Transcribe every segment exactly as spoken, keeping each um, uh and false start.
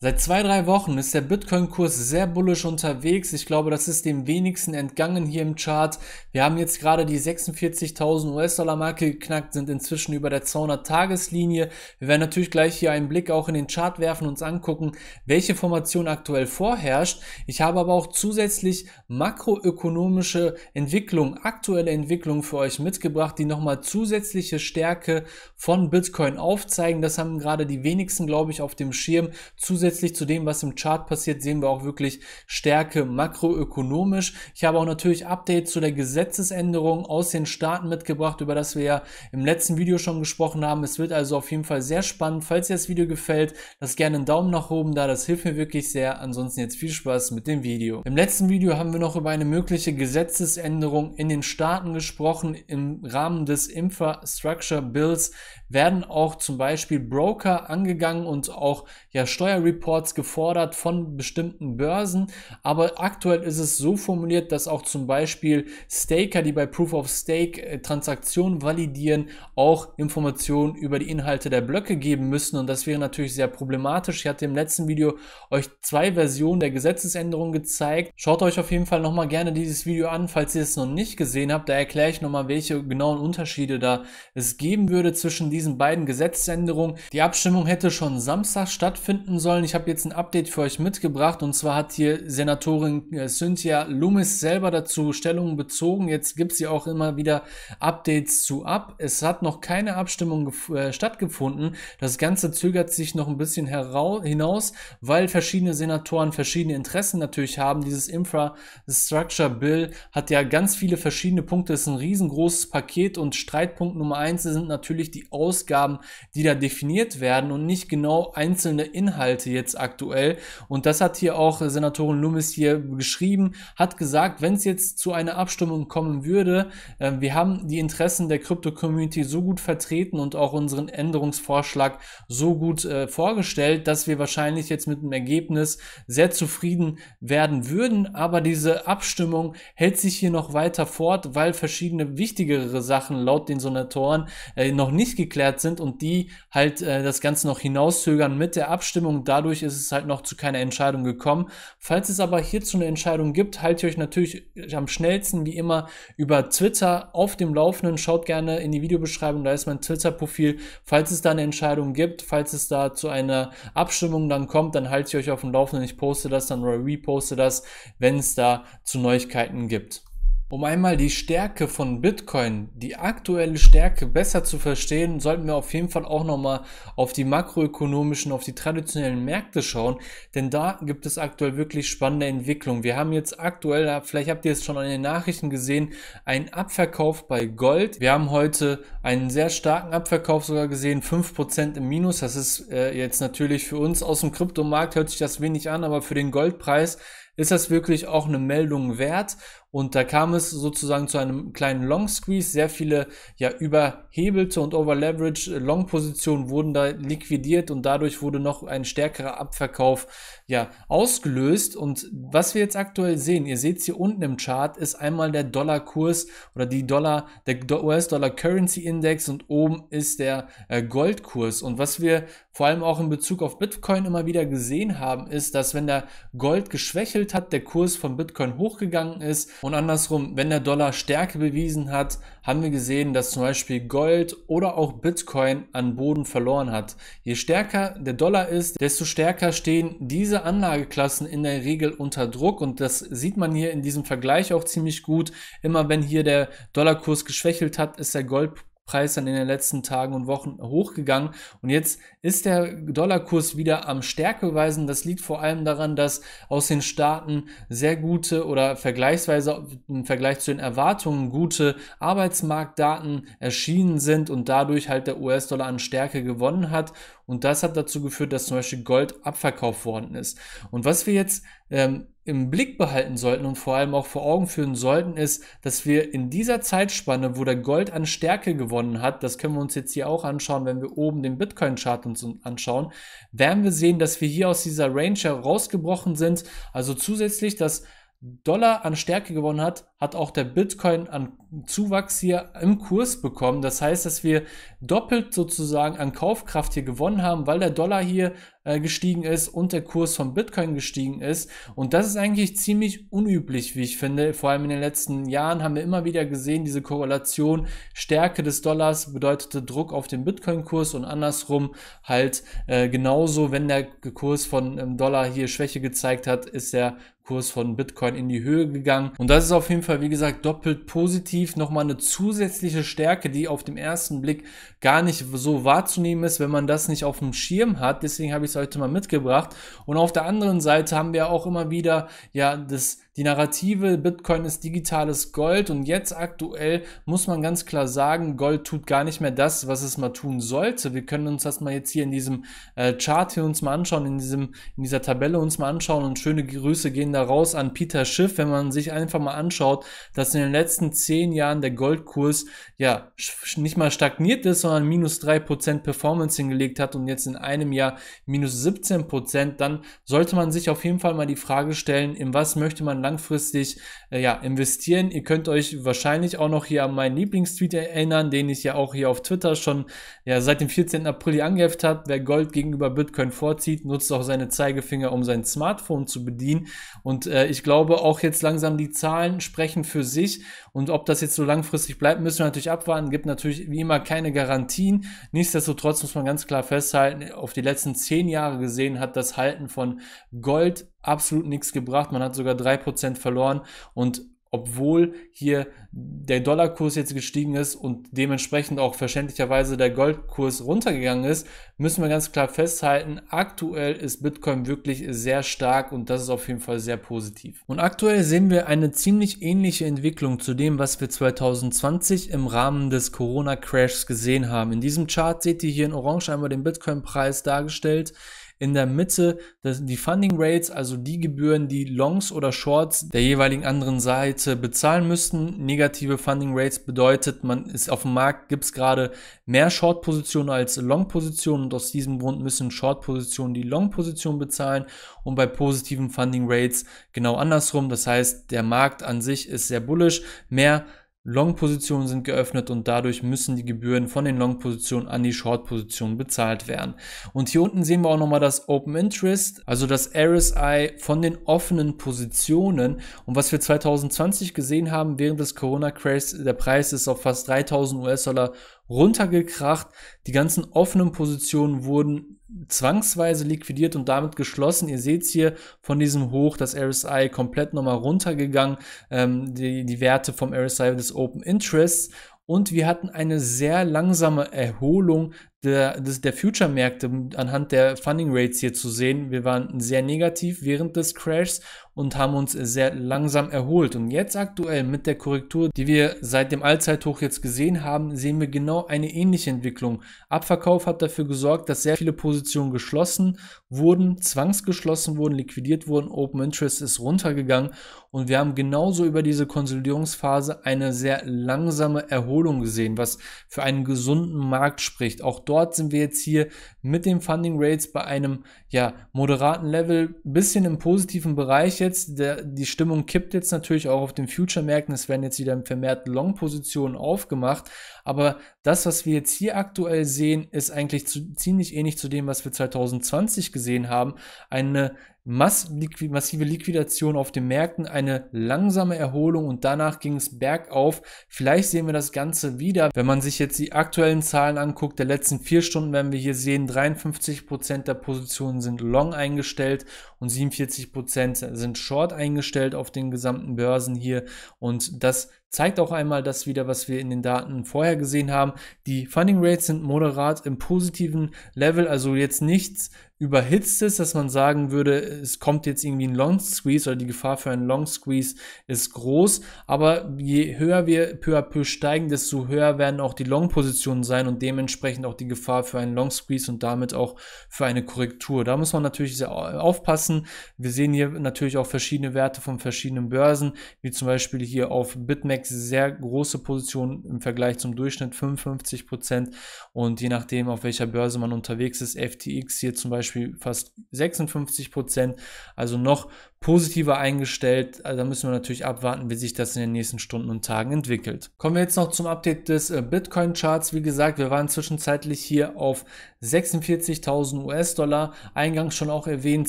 Seit zwei, drei Wochen ist der Bitcoin-Kurs sehr bullisch unterwegs. Ich glaube, das ist dem wenigsten entgangen hier im Chart. Wir haben jetzt gerade die sechsundvierzigtausend U S-Dollar-Marke geknackt, sind inzwischen über der zweihundert-Tageslinie. Wir werden natürlich gleich hier einen Blick auch in den Chart werfen und uns angucken, welche Formation aktuell vorherrscht. Ich habe aber auch zusätzlich makroökonomische Entwicklungen, aktuelle Entwicklungen für euch mitgebracht, die nochmal zusätzliche Stärke von Bitcoin aufzeigen. Das haben gerade die wenigsten, glaube ich, auf dem Schirm. Zusätzlich Zusätzlich zu dem, was im Chart passiert, sehen wir auch wirklich Stärke makroökonomisch. Ich habe auch natürlich Updates zu der Gesetzesänderung aus den Staaten mitgebracht, über das wir ja im letzten Video schon gesprochen haben. Es wird also auf jeden Fall sehr spannend. Falls dir das Video gefällt, lasst gerne einen Daumen nach oben da, das hilft mir wirklich sehr. Ansonsten jetzt viel Spaß mit dem Video. Im letzten Video haben wir noch über eine mögliche Gesetzesänderung in den Staaten gesprochen. Im Rahmen des Infrastructure Bills werden auch zum Beispiel Broker angegangen und auch ja Steuerreports gefordert von bestimmten Börsen, aber aktuell ist es so formuliert, dass auch zum Beispiel Staker, die bei Proof of Stake Transaktionen validieren, auch Informationen über die Inhalte der Blöcke geben müssen, und das wäre natürlich sehr problematisch. Ich hatte im letzten Video euch zwei Versionen der Gesetzesänderung gezeigt. Schaut euch auf jeden Fall nochmal gerne dieses Video an, falls ihr es noch nicht gesehen habt. Da erkläre ich nochmal, welche genauen Unterschiede da es geben würde zwischen diesen beiden Gesetzesänderungen. Die Abstimmung hätte schon Samstag stattfinden sollen. Ich habe jetzt ein Update für euch mitgebracht, und zwar hat hier Senatorin Cynthia Lummis selber dazu Stellung bezogen. Jetzt gibt sie auch immer wieder Updates zu ab. Es hat noch keine Abstimmung äh, stattgefunden. Das Ganze zögert sich noch ein bisschen hinaus, weil verschiedene Senatoren verschiedene Interessen natürlich haben. Dieses Infrastructure Bill hat ja ganz viele verschiedene Punkte. Es ist ein riesengroßes Paket, und Streitpunkt Nummer eins sind natürlich die Ausgaben, die da definiert werden und nicht genau einzelne Inhalte jetzt aktuell, und das hat hier auch Senatorin Lummis hier geschrieben, hat gesagt, wenn es jetzt zu einer Abstimmung kommen würde, äh, wir haben die Interessen der Krypto-Community so gut vertreten und auch unseren Änderungsvorschlag so gut äh, vorgestellt, dass wir wahrscheinlich jetzt mit dem Ergebnis sehr zufrieden werden würden, aber diese Abstimmung hält sich hier noch weiter fort, weil verschiedene wichtigere Sachen laut den Senatoren äh, noch nicht geklärt sind und die halt äh, das Ganze noch hinauszögern mit der Abstimmung. Da Dadurch ist es halt noch zu keiner Entscheidung gekommen. Falls es aber hierzu eine Entscheidung gibt, haltet ihr euch natürlich am schnellsten wie immer über Twitter auf dem Laufenden. Schaut gerne in die Videobeschreibung, da ist mein Twitter-Profil. Falls es da eine Entscheidung gibt, falls es da zu einer Abstimmung dann kommt, dann haltet ihr euch auf dem Laufenden. Ich poste das, dann reposte das, wenn es da zu Neuigkeiten gibt. Um einmal die Stärke von Bitcoin, die aktuelle Stärke besser zu verstehen, sollten wir auf jeden Fall auch nochmal auf die makroökonomischen, auf die traditionellen Märkte schauen, denn da gibt es aktuell wirklich spannende Entwicklungen. Wir haben jetzt aktuell, vielleicht habt ihr es schon an den Nachrichten gesehen, einen Abverkauf bei Gold. Wir haben heute einen sehr starken Abverkauf sogar gesehen, fünf Prozent im Minus. Das ist äh, jetzt natürlich für uns aus dem Kryptomarkt, hört sich das wenig an, aber für den Goldpreis ist das wirklich auch eine Meldung wert, und da kam es sozusagen zu einem kleinen Long Squeeze. Sehr viele ja überhebelte und overleverage Long Positionen wurden da liquidiert, und dadurch wurde noch ein stärkerer Abverkauf ja ausgelöst. Und was wir jetzt aktuell sehen, ihr seht es hier unten im Chart, ist einmal der Dollarkurs oder die Dollar, der U S-Dollar Currency Index, und oben ist der äh, Goldkurs. Und was wir vor allem auch in Bezug auf Bitcoin immer wieder gesehen haben, ist, dass wenn der Gold geschwächelt hat, der Kurs von Bitcoin hochgegangen ist, und andersrum, wenn der Dollar Stärke bewiesen hat, haben wir gesehen, dass zum Beispiel Gold oder auch Bitcoin an Boden verloren hat. Je stärker der Dollar ist, desto stärker stehen diese Anlageklassen in der Regel unter Druck, und das sieht man hier in diesem Vergleich auch ziemlich gut. Immer wenn hier der Dollarkurs geschwächelt hat, ist der Goldpreis dann in den letzten Tagen und Wochen hochgegangen, und jetzt ist der Dollarkurs wieder am Stärkeweisen. Das liegt vor allem daran, dass aus den Staaten sehr gute oder vergleichsweise im Vergleich zu den Erwartungen gute Arbeitsmarktdaten erschienen sind und dadurch halt der U S-Dollar an Stärke gewonnen hat, und das hat dazu geführt, dass zum Beispiel Gold abverkauft worden ist. Und was wir jetzt ähm, im Blick behalten sollten und vor allem auch vor Augen führen sollten, ist, dass wir in dieser Zeitspanne, wo der Gold an Stärke gewonnen hat, das können wir uns jetzt hier auch anschauen, wenn wir oben den Bitcoin-Chart uns anschauen, werden wir sehen, dass wir hier aus dieser Range herausgebrochen sind. Also zusätzlich, dass Dollar an Stärke gewonnen hat, hat auch der Bitcoin an Zuwachs hier im Kurs bekommen. Das heißt, dass wir doppelt sozusagen an Kaufkraft hier gewonnen haben, weil der Dollar hier äh, gestiegen ist und der Kurs von Bitcoin gestiegen ist. Und das ist eigentlich ziemlich unüblich, wie ich finde. Vor allem in den letzten Jahren haben wir immer wieder gesehen, diese Korrelation Stärke des Dollars bedeutete Druck auf den Bitcoin-Kurs und andersrum halt äh, genauso, wenn der Kurs von ähm, Dollar hier Schwäche gezeigt hat, ist der Kurs von Bitcoin in die Höhe gegangen. Und das ist auf jeden Fall, wie gesagt, doppelt positiv. Nochmal eine zusätzliche Stärke, die auf dem ersten Blick gar nicht so wahrzunehmen ist, wenn man das nicht auf dem Schirm hat. Deswegen habe ich es heute mal mitgebracht. Und auf der anderen Seite haben wir auch immer wieder, ja, das die Narrative, Bitcoin ist digitales Gold, und jetzt aktuell muss man ganz klar sagen, Gold tut gar nicht mehr das, was es mal tun sollte. Wir können uns das mal jetzt hier in diesem äh, Chart hier uns mal anschauen, in diesem in dieser Tabelle uns mal anschauen, und schöne Grüße gehen da raus an Peter Schiff, wenn man sich einfach mal anschaut, dass in den letzten zehn Jahren der Goldkurs ja nicht mal stagniert ist, sondern minus drei Prozent Performance hingelegt hat und jetzt in einem Jahr minus siebzehn Prozent, dann sollte man sich auf jeden Fall mal die Frage stellen, in was möchte man langfristig äh, ja, investieren. Ihr könnt euch wahrscheinlich auch noch hier an meinen Lieblingstweet erinnern, den ich ja auch hier auf Twitter schon ja, seit dem vierzehnten April angeheftet habe. Wer Gold gegenüber Bitcoin vorzieht, nutzt auch seine Zeigefinger, um sein Smartphone zu bedienen. Und äh, ich glaube auch jetzt langsam die Zahlen sprechen für sich, und ob das jetzt so langfristig bleibt, müssen wir natürlich abwarten. Gibt natürlich wie immer keine Garantien. Nichtsdestotrotz muss man ganz klar festhalten, auf die letzten zehn Jahre gesehen hat das Halten von Gold absolut nichts gebracht. Man hat sogar drei Prozent verloren, und obwohl hier der Dollarkurs jetzt gestiegen ist und dementsprechend auch verständlicherweise der Goldkurs runtergegangen ist, müssen wir ganz klar festhalten, aktuell ist Bitcoin wirklich sehr stark, und das ist auf jeden Fall sehr positiv. Und aktuell sehen wir eine ziemlich ähnliche Entwicklung zu dem, was wir zwanzig zwanzig im Rahmen des Corona-Crashs gesehen haben. In diesem Chart seht ihr hier in Orange einmal den Bitcoin-Preis dargestellt. In der Mitte das, die Funding Rates, also die Gebühren, die Longs oder Shorts der jeweiligen anderen Seite bezahlen müssten. Negative Funding Rates bedeutet, man ist auf dem Markt, gibt es gerade mehr Short-Positionen als Long-Positionen, und aus diesem Grund müssen Short-Positionen die Long-Position bezahlen, und bei positiven Funding Rates genau andersrum. Das heißt, der Markt an sich ist sehr bullish, mehr Long-Positionen sind geöffnet, und dadurch müssen die Gebühren von den Long-Positionen an die Short-Positionen bezahlt werden. Und hier unten sehen wir auch nochmal das Open Interest, also das R S I von den offenen Positionen. Und was wir zwanzig zwanzig gesehen haben, während des Corona-Crashs, der Preis ist auf fast dreitausend US-Dollar runtergekracht. Die ganzen offenen Positionen wurden zwangsweise liquidiert und damit geschlossen. Ihr seht es hier von diesem Hoch, das R S I komplett nochmal runtergegangen, ähm, die, die Werte vom R S I des Open Interests. Und wir hatten eine sehr langsame Erholung der, der Future-Märkte anhand der Funding Rates hier zu sehen. Wir waren sehr negativ während des Crashs und haben uns sehr langsam erholt. Und jetzt aktuell mit der Korrektur, die wir seit dem Allzeithoch jetzt gesehen haben, sehen wir genau eine ähnliche Entwicklung. Abverkauf hat dafür gesorgt, dass sehr viele Positionen geschlossen wurden, zwangsgeschlossen wurden, liquidiert wurden. Open Interest ist runtergegangen, und wir haben genauso über diese Konsolidierungsphase eine sehr langsame Erholung gesehen, was für einen gesunden Markt spricht. Auch dort sind wir jetzt hier mit den Funding Rates bei einem ja, moderaten Level, bisschen im positiven Bereich jetzt. Der, die Stimmung kippt jetzt natürlich auch auf den Future-Märkten. Es werden jetzt wieder vermehrt Long-Positionen aufgemacht. Aber das, was wir jetzt hier aktuell sehen, ist eigentlich zu, ziemlich ähnlich zu dem, was wir zwanzig zwanzig gesehen haben. Eine massive Liquidation auf den Märkten, eine langsame Erholung, und danach ging es bergauf. Vielleicht sehen wir das Ganze wieder. Wenn man sich jetzt die aktuellen Zahlen anguckt, der letzten vier Stunden werden wir hier sehen, dreiundfünfzig Prozent der Positionen sind long eingestellt und siebenundvierzig Prozent sind short eingestellt auf den gesamten Börsen hier, und das zeigt auch einmal das wieder, was wir in den Daten vorher gesehen haben. Die Funding Rates sind moderat im positiven Level, also jetzt nichts Überhitztes, dass man sagen würde, es kommt jetzt irgendwie ein Long Squeeze oder die Gefahr für einen Long Squeeze ist groß, aber je höher wir peu à peu steigen, desto höher werden auch die Long-Positionen sein und dementsprechend auch die Gefahr für einen Long Squeeze und damit auch für eine Korrektur. Da muss man natürlich sehr aufpassen. Wir sehen hier natürlich auch verschiedene Werte von verschiedenen Börsen, wie zum Beispiel hier auf BitMEX sehr große Position im Vergleich zum Durchschnitt, fünfundfünfzig Prozent, und je nachdem, auf welcher Börse man unterwegs ist, F T X hier zum Beispiel Beispiel fast sechsundfünfzig Prozent, also noch positiver eingestellt. Also da müssen wir natürlich abwarten, wie sich das in den nächsten Stunden und Tagen entwickelt. Kommen wir jetzt noch zum Update des Bitcoin-Charts. Wie gesagt, wir waren zwischenzeitlich hier auf sechsundvierzigtausend U S-Dollar. Eingangs schon auch erwähnt,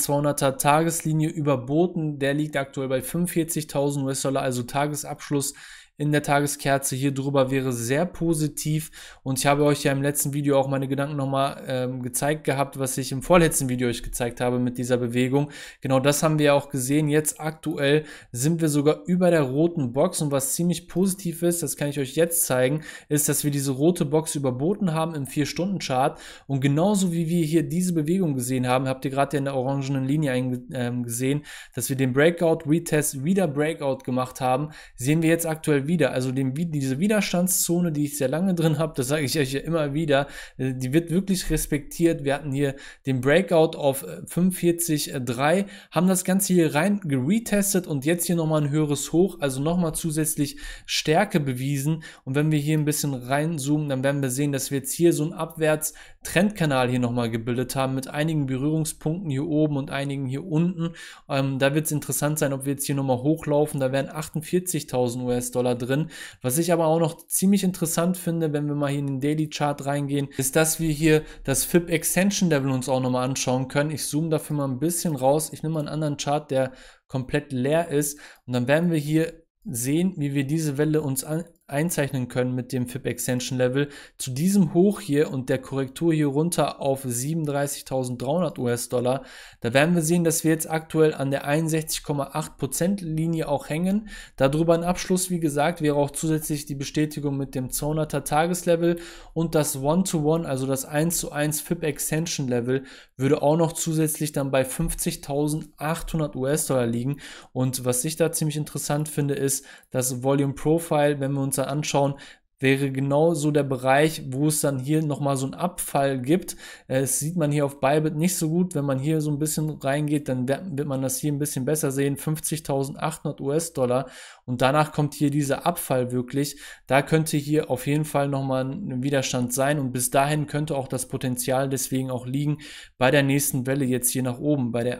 zweihunderter Tageslinie überboten. Der liegt aktuell bei fünfundvierzigtausend U S-Dollar, also Tagesabschluss in der Tageskerze hier drüber wäre sehr positiv, und ich habe euch ja im letzten Video auch meine Gedanken nochmal ähm, gezeigt gehabt, was ich im vorletzten Video euch gezeigt habe mit dieser Bewegung. Genau das haben wir ja auch gesehen. Jetzt aktuell sind wir sogar über der roten Box, und was ziemlich positiv ist, das kann ich euch jetzt zeigen, ist, dass wir diese rote Box überboten haben im vier Stunden Chart, und genauso wie wir hier diese Bewegung gesehen haben, habt ihr gerade in der orangenen Linie ähm, gesehen, dass wir den Breakout, Retest, wieder Breakout gemacht haben, sehen wir jetzt aktuell wieder Wieder. Also den, diese Widerstandszone, die ich sehr lange drin habe, das sage ich euch ja immer wieder, die wird wirklich respektiert. Wir hatten hier den Breakout auf fünfundvierzig Komma drei, haben das Ganze hier rein geretestet und jetzt hier nochmal ein höheres Hoch, also nochmal zusätzlich Stärke bewiesen. Und wenn wir hier ein bisschen reinzoomen, dann werden wir sehen, dass wir jetzt hier so einen Abwärtstrendkanal hier nochmal gebildet haben mit einigen Berührungspunkten hier oben und einigen hier unten. Ähm, da wird es interessant sein, ob wir jetzt hier nochmal hochlaufen. Da wären achtundvierzigtausend U S-Dollar drin. Was ich aber auch noch ziemlich interessant finde, wenn wir mal hier in den Daily Chart reingehen, ist, dass wir hier das F I B Extension Level uns auch nochmal anschauen können. Ich zoome dafür mal ein bisschen raus. Ich nehme mal einen anderen Chart, der komplett leer ist, und dann werden wir hier sehen, wie wir diese Welle uns an einzeichnen können mit dem F I B Extension Level zu diesem Hoch hier und der Korrektur hier runter auf siebenunddreißigtausenddreihundert U S-Dollar. Da werden wir sehen, dass wir jetzt aktuell an der einundsechzig Komma acht Prozent Linie auch hängen. Darüber ein Abschluss, wie gesagt, wäre auch zusätzlich die Bestätigung mit dem zweihunderter Tageslevel, und das One-to-One, also das eins zu eins F I B Extension Level, würde auch noch zusätzlich dann bei fünfzigtausendachthundert U S-Dollar liegen. Und was ich da ziemlich interessant finde, ist das Volume Profile. Wenn wir uns anschauen, wäre genau so der Bereich, wo es dann hier nochmal so einen Abfall gibt. Das sieht man hier auf Bybit nicht so gut. Wenn man hier so ein bisschen reingeht, dann wird man das hier ein bisschen besser sehen. fünfzigtausendachthundert U S-Dollar, und danach kommt hier dieser Abfall wirklich. Da könnte hier auf jeden Fall nochmal ein Widerstand sein, und bis dahin könnte auch das Potenzial deswegen auch liegen bei der nächsten Welle jetzt hier nach oben, bei der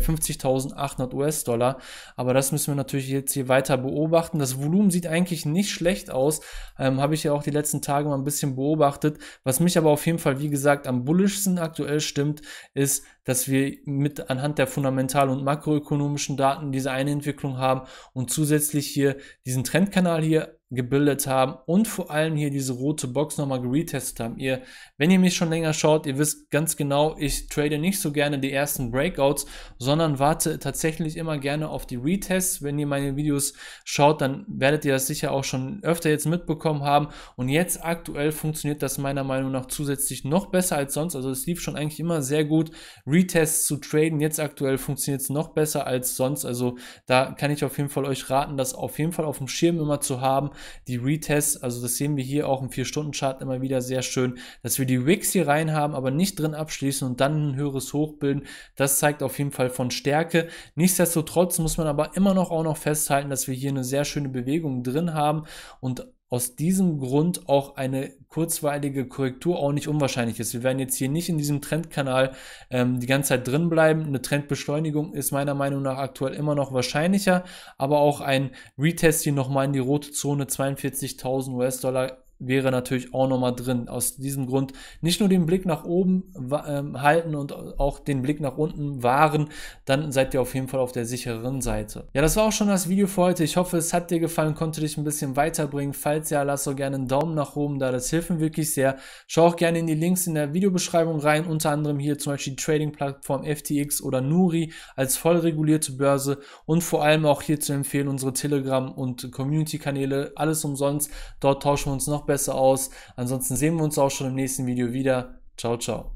fünfzigtausendachthundert U S-Dollar. Aber das müssen wir natürlich jetzt hier weiter beobachten. Das Volumen sieht eigentlich nicht schlecht aus. Ähm, habe ich ja auch die letzten Tage mal ein bisschen beobachtet. Was mich aber auf jeden Fall, wie gesagt, am bullischsten aktuell stimmt, ist, dass wir mit anhand der fundamental- und makroökonomischen Daten diese eine Entwicklung haben und zusätzlich hier diesen Trendkanal hier gebildet haben und vor allem hier diese rote Box nochmal geretestet haben. Ihr, wenn ihr mich schon länger schaut, ihr wisst ganz genau, ich trade nicht so gerne die ersten Breakouts, sondern warte tatsächlich immer gerne auf die Retests. Wenn ihr meine Videos schaut, dann werdet ihr das sicher auch schon öfter jetzt mitbekommen haben, und jetzt aktuell funktioniert das meiner Meinung nach zusätzlich noch besser als sonst. Also es lief schon eigentlich immer sehr gut, Retests zu traden, jetzt aktuell funktioniert es noch besser als sonst. Also da kann ich auf jeden Fall euch raten, das auf jeden Fall auf dem Schirm immer zu haben, die Retests. Also das sehen wir hier auch im vier Stunden Chart immer wieder sehr schön, dass wir die Wicks hier rein haben, aber nicht drin abschließen und dann ein höheres Hoch bilden. Das zeigt auf jeden Fall von Stärke. Nichtsdestotrotz muss man aber immer noch auch noch festhalten, dass wir hier eine sehr schöne Bewegung drin haben und aus diesem Grund auch eine kurzweilige Korrektur auch nicht unwahrscheinlich ist. Wir werden jetzt hier nicht in diesem Trendkanal ähm, die ganze Zeit drin bleiben. Eine Trendbeschleunigung ist meiner Meinung nach aktuell immer noch wahrscheinlicher, aber auch ein Retest hier nochmal in die rote Zone zweiundvierzigtausend U S-Dollar wäre natürlich auch nochmal drin. Aus diesem Grund nicht nur den Blick nach oben ähm, halten und auch den Blick nach unten wahren, dann seid ihr auf jeden Fall auf der sicheren Seite. Ja, das war auch schon das Video für heute. Ich hoffe, es hat dir gefallen, konnte dich ein bisschen weiterbringen. Falls ja, lass doch gerne einen Daumen nach oben da, das hilft mir wirklich sehr. Schau auch gerne in die Links in der Videobeschreibung rein, unter anderem hier zum Beispiel die Trading-Plattform F T X oder Nuri als voll regulierte Börse, und vor allem auch hier zu empfehlen unsere Telegram- und Community-Kanäle, alles umsonst. Dort tauschen wir uns noch besser aus. Ansonsten sehen wir uns auch schon im nächsten Video wieder. Ciao, ciao.